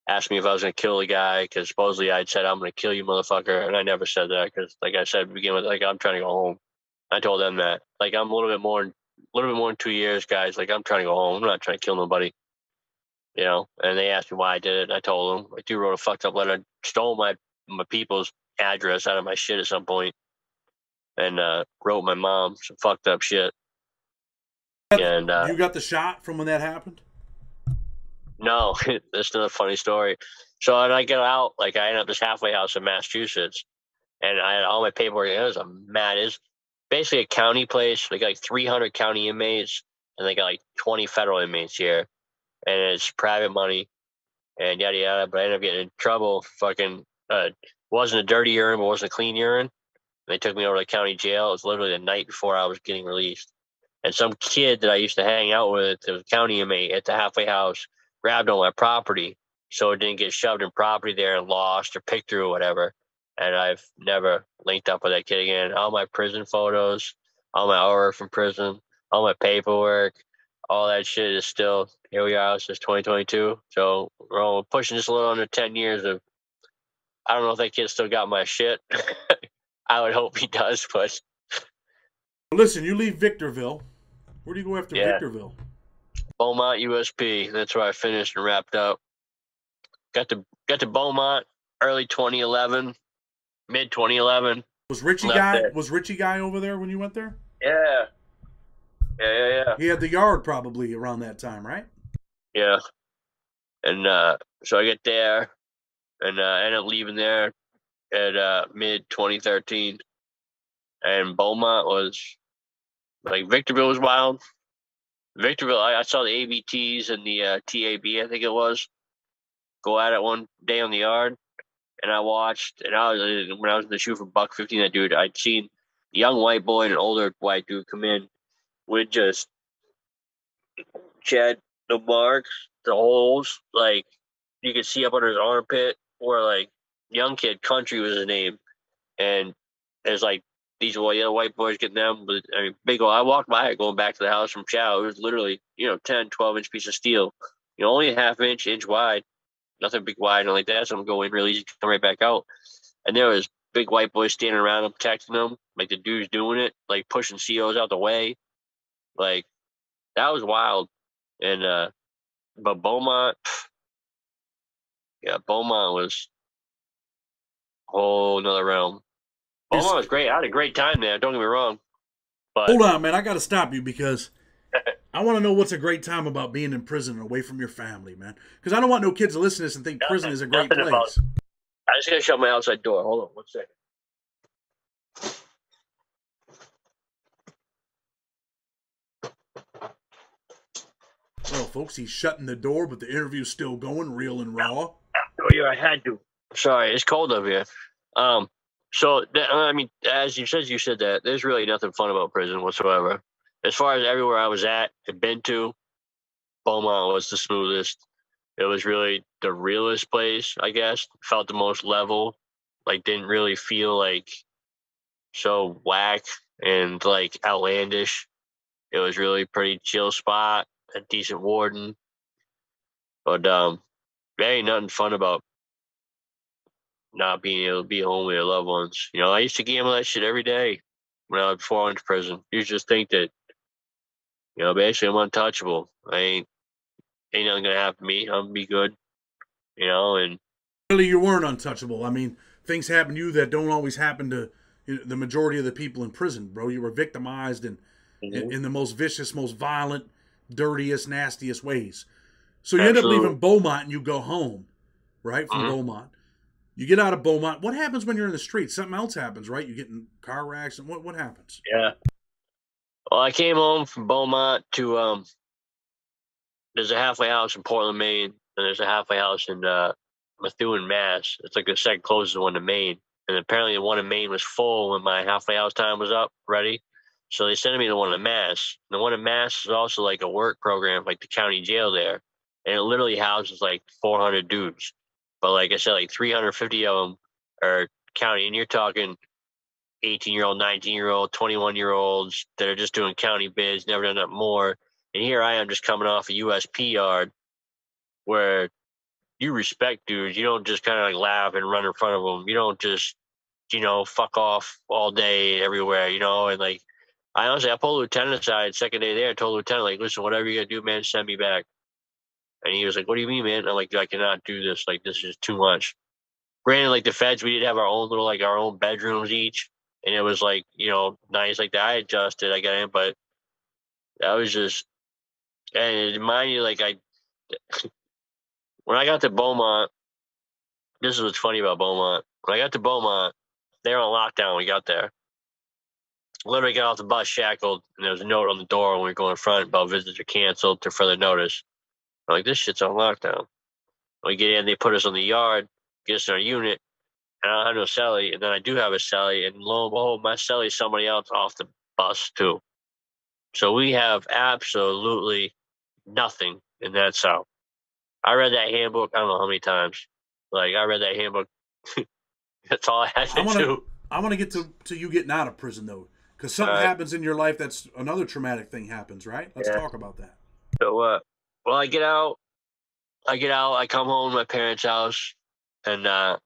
Asked me if I was going to kill the guy because supposedly I'd said, I'm going to kill you, motherfucker. And I never said that because, like I said, to begin with, like, I'm trying to go home. I told them that. Like, I'm a little bit more, a little bit more than two years, guys. Like, I'm trying to go home. I'm not trying to kill nobody. You know? And they asked me why I did it. And I told them. Like, dude wrote a fucked up letter. Stole my, my people's address out of my shit at some point. And uh, wrote my mom some fucked up shit. And, uh, you got the shot from when that happened? No, that's not a funny story. So when I get out, like I end up this halfway house in Massachusetts, and I had all my paperwork. It was a mad, it's basically a county place. They got like three hundred county inmates, and they got like twenty federal inmates here, and it's private money, and yada yada. But I ended up getting in trouble. Fucking uh, wasn't a dirty urine, but wasn't a clean urine. They took me over to the county jail. It was literally the night before I was getting released. And some kid that I used to hang out with, that was a county inmate at the halfway house, grabbed on my property so it didn't get shoved in property there and lost or picked through or whatever. And I've never linked up with that kid again. All my prison photos, all my artwork from prison, all my paperwork, all that shit is still, here we are, it's just twenty twenty-two. So we're all pushing just a little under ten years of, I don't know if that kid still got my shit. I would hope he does, but... Listen, you leave Victorville. Where do you go after yeah. Victorville? Beaumont U S P. That's where I finished and wrapped up. Got to got to Beaumont early twenty eleven, mid twenty eleven. Was Richie guy there. Was Richie guy over there when you went there? Yeah. Yeah, yeah, yeah. He had the yard probably around that time, right? Yeah. And uh, so I get there, and uh, I ended up leaving there at uh, mid twenty thirteen, and Beaumont was. Like, Victorville was wild. Victorville, I, I saw the A V Ts and the uh, T A B, I think it was, go at it one day on the yard. And I watched, and I was, when I was in the shoe for Buck fifteen, that dude, I'd seen a young white boy and an older white dude come in with just Chad, the marks, the holes. Like, you could see up under his armpit where, like, young kid, Country was his name. And there's, like, these well, yeah, white boys getting them. But I mean, big old, I walked by it going back to the house from Chow. It was literally, you know, ten, twelve inch piece of steel. You know, only a half inch, inch wide. Nothing big wide, nothing like that. So I'm going really easy, come right back out. And there was big white boys standing around them, protecting them. Like the dude's doing it, like pushing C Os out the way. Like, that was wild. And, uh, but Beaumont, yeah, Beaumont was a whole nother realm. Beaumont was great. I had a great time there. Don't get me wrong. But hold on, man. I got to stop you because I want to know what's a great time about being in prison and away from your family, man. Because I don't want no kids to listen to this and think nothing, prison is a great place. About, I just got to shut my outside door. Hold on one second. Well, folks, he's shutting the door, but the interview's still going real and raw. I had to. Sorry, it's cold over here. Um. So, I mean, as you said, you said that there's really nothing fun about prison whatsoever. As far as everywhere I was at and been to, Beaumont was the smoothest. It was really the realest place, I guess. Felt the most level. Like, didn't really feel, like, so whack and, like, outlandish. It was really a pretty chill spot, a decent warden. But um, there ain't nothing fun about not being able to be home with your loved ones. You know, I used to gamble that shit every day when I was before I went to prison. You just think that, you know, basically I'm untouchable. I ain't, ain't nothing going to happen to me. I'm going to be good, you know, and... Really, you weren't untouchable. I mean, things happen to you that don't always happen to, you know, the majority of the people in prison, bro. You were victimized in, mm-hmm. in, in the most vicious, most violent, dirtiest, nastiest ways. So you Absolutely. End up leaving Beaumont and you go home, right, from mm-hmm. Beaumont. You get out of Beaumont. What happens when you're in the street? Something else happens, right? You get in car wrecks, and what what happens? Yeah. Well, I came home from Beaumont to um. There's a halfway house in Portland, Maine, and there's a halfway house in uh, Methuen, Mass. It's like the second closest one to Maine, and apparently the one in Maine was full when my halfway house time was up, ready. So they sent me to one in Mass. The one in Mass is also like a work program, like the county jail there, and it literally houses like four hundred dudes. But like I said, like three hundred fifty of them are county, and you're talking eighteen-year-old, nineteen-year-old, twenty-one-year-olds that are just doing county bids, never done that more. And here I am just coming off a U S P yard where you respect dudes. You don't just kind of like laugh and run in front of them. You don't just, you know, fuck off all day everywhere, you know. And like, I honestly, I pulled the lieutenant aside second day there. I told the lieutenant, like, listen, whatever you got to do, man, send me back. And he was like, what do you mean, man? And I'm like, I cannot do this. Like, this is too much. Granted, like the feds, we did have our own little, like our own bedrooms each. And it was like, you know, nice. Like that I adjusted, I got in, but that was just, and it reminded you, like I, when I got to Beaumont, this is what's funny about Beaumont. When I got to Beaumont, they were on lockdown when we got there. Literally got off the bus shackled, and there was a note on the door when we were going in front about visits are canceled to further notice. I'm like, this shit's on lockdown. We get in, they put us on the yard, get us in our unit, and I don't have no celly, and then I do have a celly, and lo and behold, my celly's somebody else off the bus too. So we have absolutely nothing in that cell. I read that handbook, I don't know how many times. Like, I read that handbook. That's all I had to I wanna, do. I want to get to to you getting out of prison, though, because something uh, happens in your life that's another traumatic thing happens, right? Let's yeah. talk about that. So, uh, well, I get out. I get out. I come home to my parents' house and uh,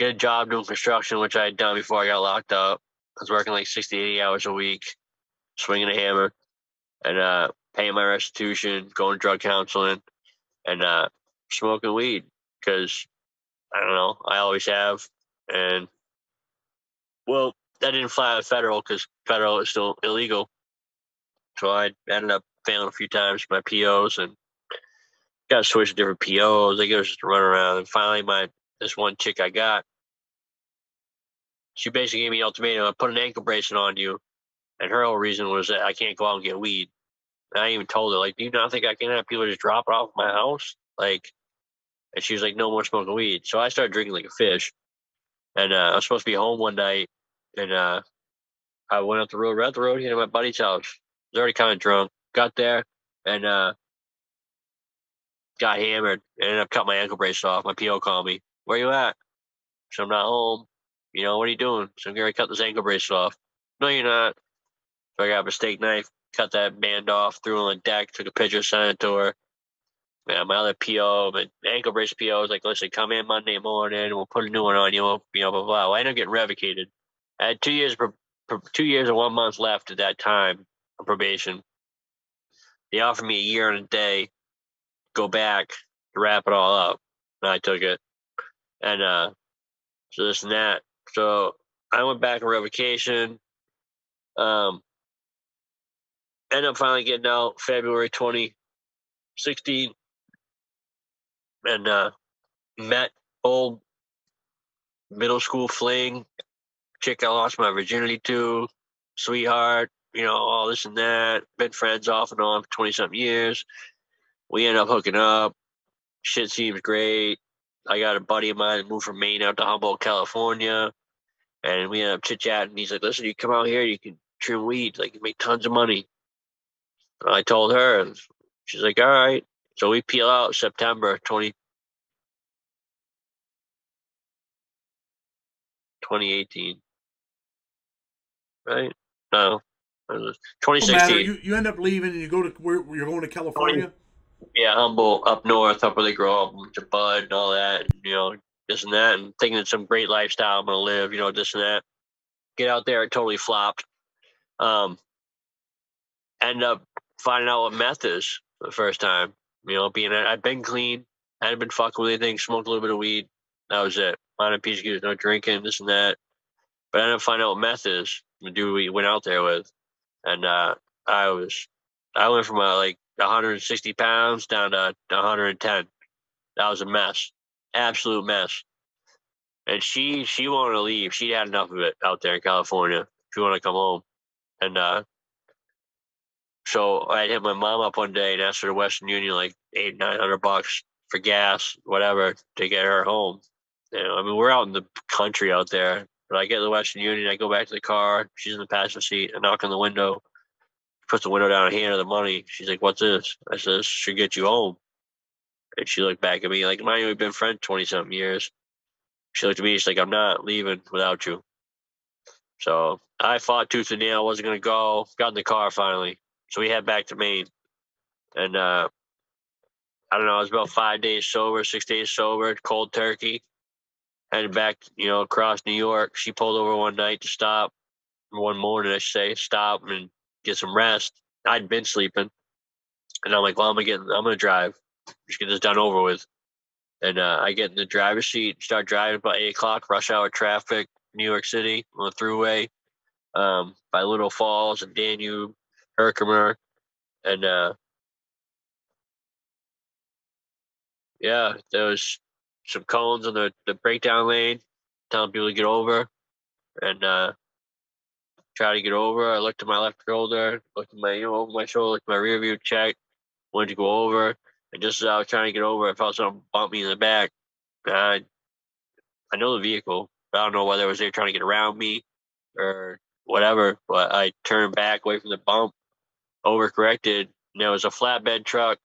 get a job doing construction, which I had done before I got locked up. I was working like sixty, eighty hours a week, swinging a hammer, and uh, paying my restitution, going to drug counseling, and uh, smoking weed because, I don't know, I always have. And, well, that didn't fly with federal because federal is still illegal. So I ended up failing a few times my P Os and got to switch to different P Os. They gave us to run around. And finally, my this one chick I got, she basically gave me an ultimatum. I put an ankle bracelet on you. And her whole reason was that I can't go out and get weed. And I even told her, like, do you not think I can have people just drop it off my house? Like, and she was like, no more smoking weed. So I started drinking like a fish. And uh, I was supposed to be home one night. And uh, I went up the road, right up the road, hit my buddy's house. I was already kind of drunk. Got there and uh, got hammered. Ended up cutting my ankle bracelet off. My P O called me. Where you at? So I'm not home. You know, what are you doing? So I'm going to cut this ankle bracelet off. No, you're not. So I got a steak knife, cut that band off, threw it on the deck, took a picture, sent it to her. Yeah, my other P O, my ankle bracelet P O was like, listen, come in Monday morning, we'll put a new one on you, you know, blah, blah, blah. Well, I ended up getting revocated. I had two years, two years and one month left at that time on probation. They offered me a year and a day, go back, to wrap it all up. And I took it. And uh, so this and that. So I went back on revocation. Um, ended up finally getting out February twenty sixteen. And uh, met old middle school fling, chick I lost my virginity to, sweetheart, you know, all this and that. Been friends off and on for twenty-something years. We ended up hooking up. Shit seems great. I got a buddy of mine that moved from Maine out to Humboldt, California. And we ended up chit-chatting. He's like, listen, you come out here, you can trim weed. Like, you make tons of money. And I told her, and she's like, all right. So we peel out September twentieth, twenty eighteen, right? No, twenty sixteen. You, you end up leaving and you go to where you're going to California. Yeah, Humboldt, up north, up where they grow up, with the bud and all that. And, you know, this and that, and thinking it's some great lifestyle I'm gonna live. You know, this and that. Get out there, it totally flopped. Um, end up finding out what meth is for the first time. You know, being I'd been clean, I hadn't been fucking with anything, smoked a little bit of weed. That was it. Mind and peace, no drinking, this and that. But I didn't find out what meth is. The dude we went out there with, and uh, I was, I went from uh, like one hundred sixty pounds down to one hundred ten. That was a mess. absolute mess. And she she wanted to leave. She'd had enough of it out there in California. She wanted to come home. And uh, so I hit my mom up one day and asked her to Western Union like eight, nine hundred bucks for gas, whatever, to get her home. You know, I mean, we're out in the country out there. But I get to the Western Union, I go back to the car. She's in the passenger seat. I knock on the window. Puts the window down and hand her the money. She's like, "What's this?" I said, "This should get you home." And she looked back at me like, "Mind you, we've been friends twenty-something years." She looked at me, she's like, "I'm not leaving without you." So I fought tooth and nail, wasn't going to go. Got in the car finally. So we head back to Maine. And uh, I don't know, I was about five days sober, six days sober, cold turkey. Headed back, you know, across New York. She pulled over one night to stop. One morning, I should say, stop and get some rest. I'd been sleeping. And I'm like, well, I'm going to get, I'm going to drive. Just get this done over with. And uh, I get in the driver's seat, start driving about eight o'clock, rush hour traffic, New York City, on the thruway, um, by Little Falls and Danube, Herkimer. And uh, yeah, there was some cones on the, the breakdown lane, telling people to get over. And, uh, try to get over. I looked to my left shoulder, looked at my, you know, over my shoulder, looked at my rear view, checked, wanted to go over. And just as I was trying to get over, I felt something bump me in the back. And I, I know the vehicle, but I don't know whether it was there trying to get around me or whatever. But I turned back away from the bump, overcorrected, and there was a flatbed truck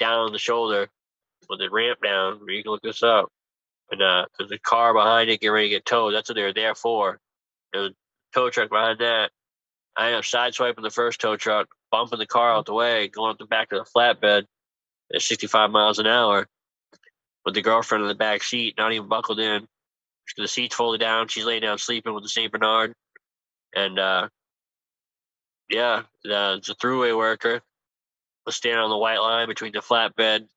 down on the shoulder with a ramp down. You can look this up. And uh, there's a car behind it getting ready to get towed. That's what they were there for. It was tow truck behind that. I ended up sideswiping the first tow truck, bumping the car out the way, going up the back of the flatbed at sixty-five miles an hour with the girlfriend in the back seat, not even buckled in. The seat's folded down. She's laying down sleeping with the Saint Bernard. And, uh, yeah, the, the thruway worker was standing on the white line between the flatbed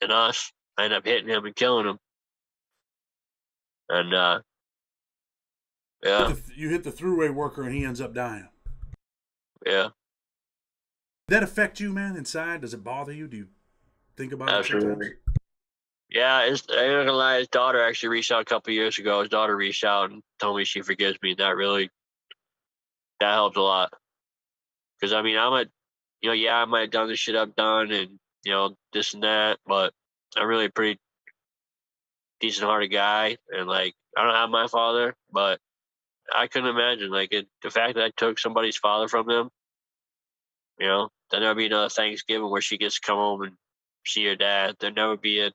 and us. I ended up hitting him and killing him. And, uh, yeah. You hit the thruway worker and he ends up dying. Yeah. Did that affect you, man, inside? Does it bother you? Do you think about Absolutely. It? Yeah, it's, I ain't gonna lie, his daughter actually reached out a couple of years ago. His daughter reached out and told me she forgives me. That really, that helped a lot. Because, I mean, I'm a, you know, yeah, I might have done the shit I've done and, you know, this and that, but I'm really a pretty decent-hearted guy. And, like, I don't have my father, but I couldn't imagine, like, it, the fact that I took somebody's father from them, you know, then there'll be another Thanksgiving where she gets to come home and see her dad. There'll never be a,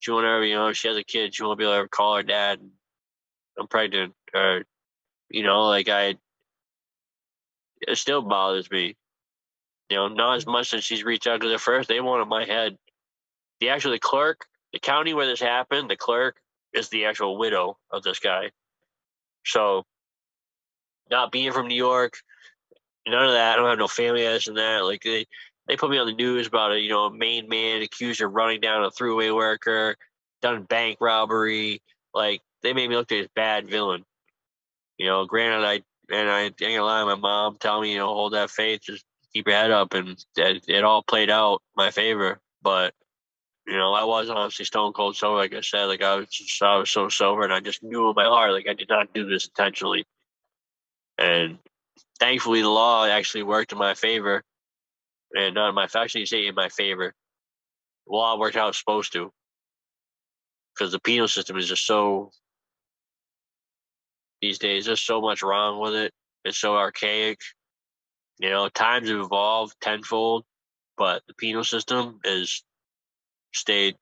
she won't ever, you know, if she has a kid, she won't be able to call her dad, and I'm pregnant, or, you know, like, I, it still bothers me. You know, not as much as she's reached out, because at first they wanted my head. The actual, the clerk, the county where this happened, the clerk is the actual widow of this guy. So, not being from New York, none of that. I don't have no family, this and that. Like they, they put me on the news about a, you know, a Maine man accused of running down a thruway worker, done bank robbery. Like they made me look like this bad villain. You know, granted, I and I ain't gonna lie, my mom told me, you know, hold that faith, just keep your head up, and it, it all played out in my favor. But you know, I was honestly stone cold sober, like I said. Like I was, just, I was so sober, and I just knew in my heart, like I did not do this intentionally. And thankfully, the law actually worked in my favor, and not in my actually say in my favor. The law worked how it's supposed to, because the penal system is just so these days. There's so much wrong with it. It's so archaic. You know, times have evolved tenfold, but the penal system is stayed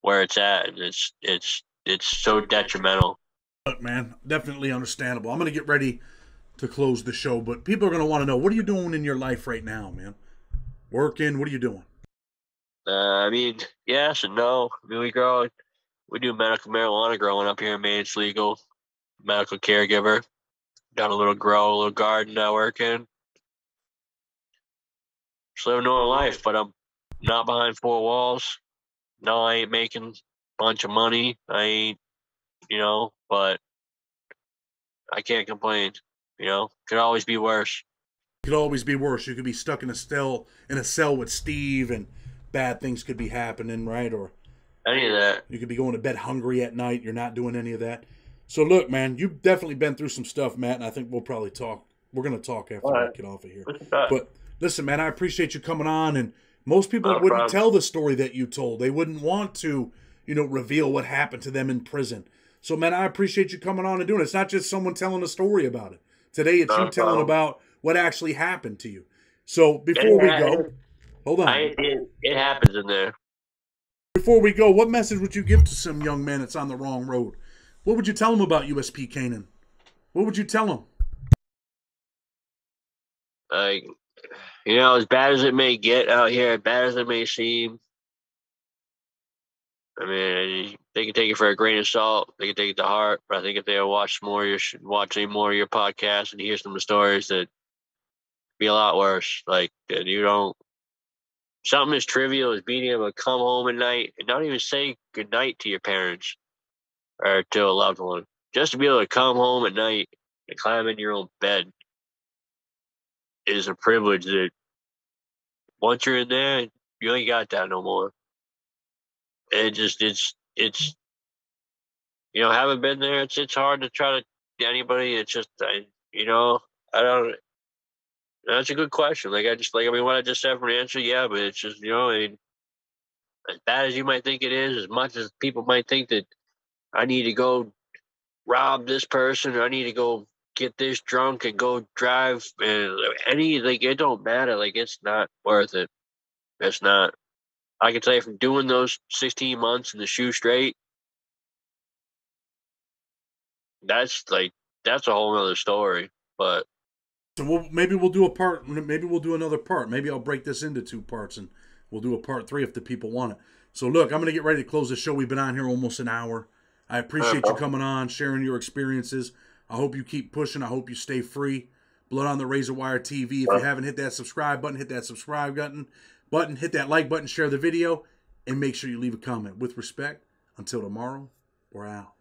where it's at, and it's it's it's so detrimental. Look, man, definitely understandable. I'm going to get ready to close the show, but people are going to want to know, what are you doing in your life right now, man? Working? What are you doing? Uh, I mean, yes and no. I mean, we grow, we do medical marijuana growing up here in Maine. It's legal. Medical caregiver. Got a little grow, a little garden I work in. Just living normal life, but I'm not behind four walls. No, I ain't making a bunch of money. I ain't, you know, but I can't complain. You know, could always be worse. Could always be worse. You could be stuck in a cell in a cell with Steve, and bad things could be happening, right? Or any of that. You could be going to bed hungry at night. You're not doing any of that. So, look, man, you've definitely been through some stuff, Matt, and I think we'll probably talk. We're going to talk after right. we get off of here. But listen, man, I appreciate you coming on. And most people no wouldn't problem. tell the story that you told. They wouldn't want to, you know, reveal what happened to them in prison. So, man, I appreciate you coming on and doing it. It's not just someone telling a story about it. Today, it's no you problem. telling about what actually happened to you. So, before it, we go, it, hold on. I, it, it happens in there. Before we go, what message would you give to some young man that's on the wrong road? What would you tell him about U S P Canaan? What would you tell him? Like, you know, as bad as it may get out here, as bad as it may seem, I mean, they can take it for a grain of salt. They can take it to heart. But I think if they watch more, you should watch any more of your podcasts and hear some of the stories that be a lot worse. Like, that you don't. Something as trivial as being able to come home at night and not even say goodnight to your parents or to a loved one. Just to be able to come home at night and climb in your own bed is a privilege that once you're in there, you ain't got that no more. It just, it's, it's, you know, having been there, it's, it's hard to try to get anybody. It's just, I, you know, I don't, that's a good question. Like, I just, like, I mean, what I just said for the answer, yeah, but it's just, you know, I mean, as bad as you might think it is, as much as people might think that I need to go rob this person, or I need to go get this drunk and go drive, and any, like, it don't matter. Like, it's not worth it. It's not. I can tell you from doing those sixteen months in the shoe straight, that's, like, that's a whole other story, but. So we'll, maybe we'll do a part, maybe we'll do another part. Maybe I'll break this into two parts and we'll do a part three if the people want it. So look, I'm going to get ready to close the show. We've been on here almost an hour. I appreciate you coming on, sharing your experiences. I hope you keep pushing. I hope you stay free. Blood on the Razor Wire T V. If you haven't hit that subscribe button, hit that subscribe button, button, hit that like button, share the video, and make sure you leave a comment. With respect, until tomorrow, we're out.